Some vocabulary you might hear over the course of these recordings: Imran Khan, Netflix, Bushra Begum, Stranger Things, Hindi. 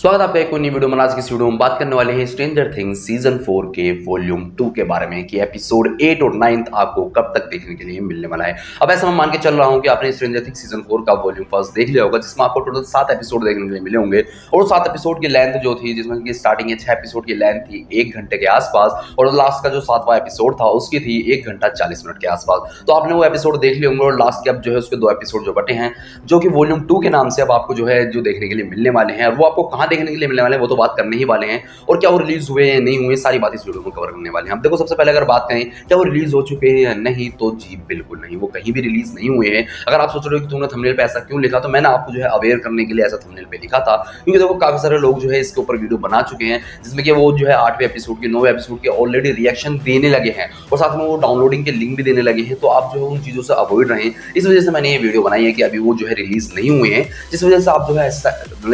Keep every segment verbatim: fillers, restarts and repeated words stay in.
स्वागत है आपका एक नई वीडियो में। आज की इस वीडियो में बात करने वाले हैं स्ट्रेंजर थिंग्स सीजन फोर के वॉल्यूम टू के बारे में कि एपिसोड एट और नाइन्थ आपको कब तक देखने के लिए मिलने वाला है। अब ऐसा मैं मान के चल रहा हूं कि आपने स्ट्रेंजर थिंग्स सीजन फोर का वॉल्यूम फर्स्ट देख लिया होगा, जिसमें आपको टोटल सात एपिसोड देखने के लिए मिले होंगे और सात एपिसोड की लेंथ जो थी, जिसमें कि स्टार्टिंग छह एपिसोड की लेंथ थी एक घंटे के आसपास और लास्ट का जो सातवां एपिसोड था उसकी थी एक घंटा चालीस मिनट के आसपास। तो आपने वो एपिसोड देख लिए होंगे और लास्ट के अब जो है उसके दो एपिसोड जो बटे हैं जो कि वॉल्यूम टू के नाम से अब आपको जो है जो देखने के लिए मिलने वाले हैं और वो आपको देखने के लिए मिलने वाले वो तो बात करने ही वाले हैं और क्या वो रिलीज हुए हैं नहीं हुए सारी बात इस वीडियो में कवर करने वाले हैं। अब देखो सबसे पहले अगर बात करें क्या वो रिलीज हो चुके हैं या नहीं, तो जी बिल्कुल नहीं, वो कहीं भी रिलीज नहीं हुए हैं। अगर आप सोच रहे हो कि तुमने थंबनेल पे ऐसा क्यों लिखा, तो मैंने आपको जो है अवेयर करने के लिए ऐसा थंबनेल पे लिखा था, क्योंकि देखो काफी सारे लोग जो है इसके ऊपर वीडियो बना चुके हैं जिसमें कि वो जो है आठवें एपिसोड के नौवें एपिसोड के ऑलरेडी रिएक्शन देने लगे हैं और साथ में वो डाउनलोडिंग के लिंक भी देने लगे हैं। तो आप जो है उन चीजों से अवॉइड रहें, इस वजह से मैंने ये वीडियो बनाई है कि अभी वो जो है रिलीज नहीं हुए हैं, जिस वजह से आप जो है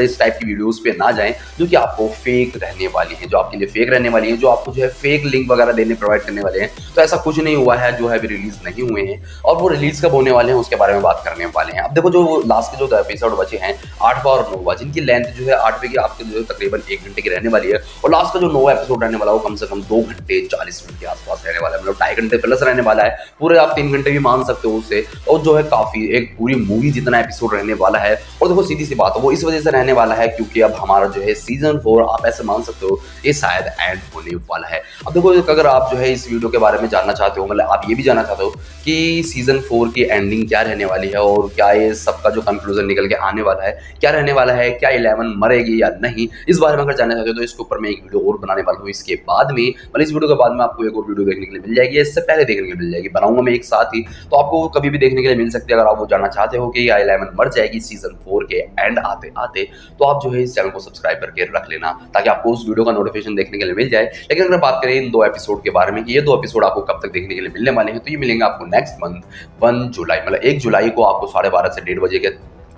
इस टाइप की वीडियोज पे ना जाएं जो कि आपको फेक रहने वाली है, जो आपके लिए फेक रहने वाली है, जो आपको जो है फेक लिंक वगैरह देने प्रोवाइड करने वाले हैं। तो ऐसा कुछ नहीं हुआ है, जो है अभी रिलीज नहीं हुए हैं और वो रिलीज कब होने वाले हैं उसके बारे में बात करने वाले हैं। अब देखो जो लास्ट के जो एपिसोड बचे हैं आठवां और नौवां, जिनकी लेंथ जो है आठवें की आपके जो है तकरीबन एक घंटे की रहने वाली है और लास्ट का जो नौवां एपिसोड रहने वाला वो कम से कम दो घंटे चालीस मिनट के आसपास रहने वाला है, मतलब ढाई घंटे प्लस रहने वाला है, पूरे आप तीन घंटे भी मान सकते हो उससे। और जो है काफी एक पूरी मूवी जितना एपिसोड रहने वाला है और देखो सीधी सी बात है वो इस वजह से रहने वाला है क्योंकि अब हमारा जो है सीजन फोर आप ऐसे मान सकते हो ये शायद एंड होने वाला है। अब देखो अगर आप जो है इस वीडियो के बारे में जानना चाहते हो, मतलब आप ये भी जानना चाहते हो कि सीजन फोर की एंडिंग क्या रहने वाली है और क्या ये सबका जो कंक्लूजन निकल के आने वाला है क्या रहने वाला है, क्या इलेवन मरेगी या नहीं, इस बारे में अगर जानना चाहते हो तो इसके ऊपर मैं एक वीडियो और बनाने वाला हूँ इसके बाद में, मतलब इस वीडियो के बाद में आपको एक और वीडियो देखने के लिए मिल जाएगी, इससे पहले देखने के लिए मिल जाएगी, बनाऊंगा मैं एक साथ ही, तो आपको कभी भी देखने के लिए मिल सकती है। अगर आप वो जानना चाहते हो कि क्या इलेवन मर जाएगी सीजन फोर के एंड आते आते, तो आप जो है इस चैनल को सब्सक्राइब करके रख लेना ताकि आपको उस वीडियो का नोटिफिकेशन देखने के लिए मिल जाए। लेकिन अगर बात करें इन दो एपिसोड के बारे में कि ये दो एपिसोड आपको कब तक देखने के लिए मिलने वाले हैं, तो ये मिलेंगे आपको नेक्स्ट मंथ वन जुलाई मतलब एक जुलाई को आपको साढ़े बारह से डेढ़ बजे के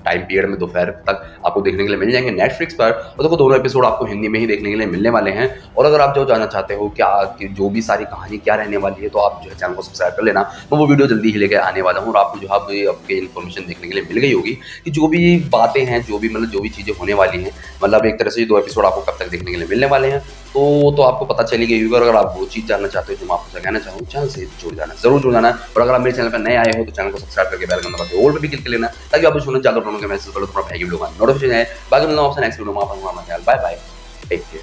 टाइम पीरियड में दोपहर तक आपको देखने के लिए मिल जाएंगे नेटफ्लिक्स पर। और देखो दोनों एपिसोड आपको हिंदी में ही देखने के लिए मिलने वाले हैं। और अगर आप जो जानना चाहते हो क्या कि जो भी सारी कहानी क्या रहने वाली है, तो आप जो है चैनल को सब्सक्राइब कर लेना, मैं वो वीडियो जल्दी ही लेकर आने वाला हूँ और आपको जो है आपके इन्फॉर्मेशन देखने के लिए मिल गई होगी कि जो भी बातें हैं, जो भी मतलब जो भी चीज़ें होने वाली हैं, मतलब एक तरह से दो एपिसोड आपको कब तक देखने के लिए मिलने वाले हैं तो तो आपको पता चली गई होगी। और अगर आप वो चीज़ जानना चाहते हो जो मैं आपको कहना चाहूँ, चैनल से जुड़ जाना, जरूर जुड़ जाना। और अगर आप मेरे चैनल पर नए आए हो तो चैनल को सब्सक्राइब करके बेल आइकन दबाकर ऑल पे भी क्लिक कर लेना ताकि आप सुनना चालू मैसेज करो, तुम्हारा भाई लोग नोटिफिकेशन है। बाकी मिलता हूं आपसे नेक्स्ट वीडियो में। Bye bye, take care.